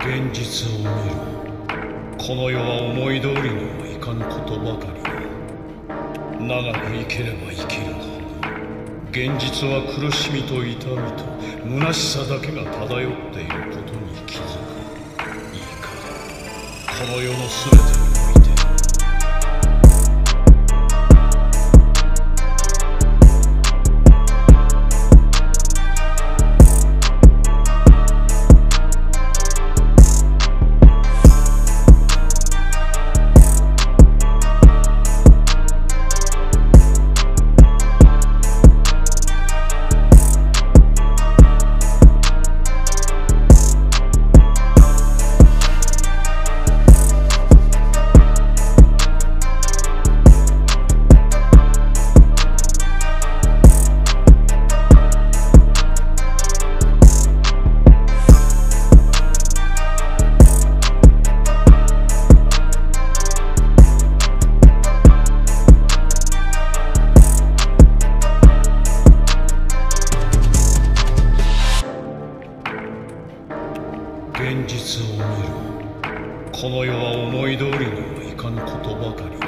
現実を見ろ。この世は思い通りにはいかぬことばかりだ。長く生きれば生きるほど現実は苦しみと痛みと虚しさだけが漂っていることに気づく。いいか、この世の全て現実を見ろ。この世は思い通りにはいかぬことばかりだ。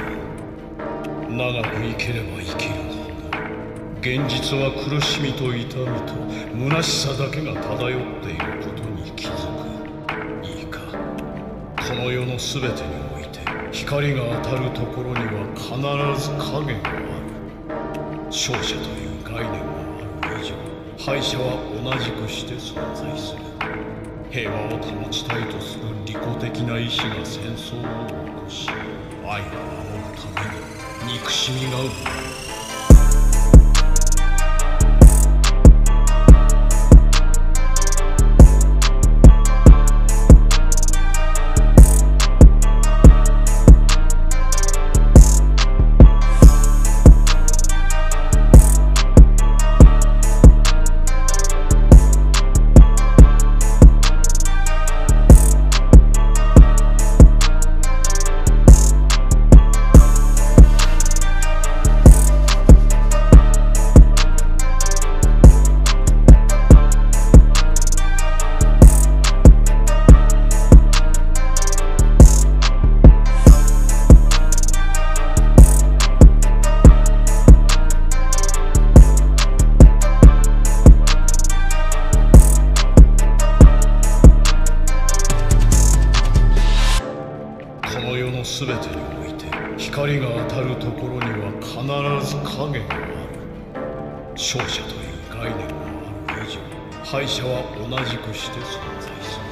長く生きれば生きるほど現実は苦しみと痛みと虚しさだけが漂っていることに気づく。いいか、この世の全てにおいて光が当たるところには必ず影がある。勝者という概念がある以上、敗者は同じくして存在する。平和を保ちたいとする利己的な意志が戦争を起こし、愛を守るために憎しみが生まれる。全てにおいて光が当たるところには必ず影がある。勝者という概念がある以上、敗者は同じくして存在する。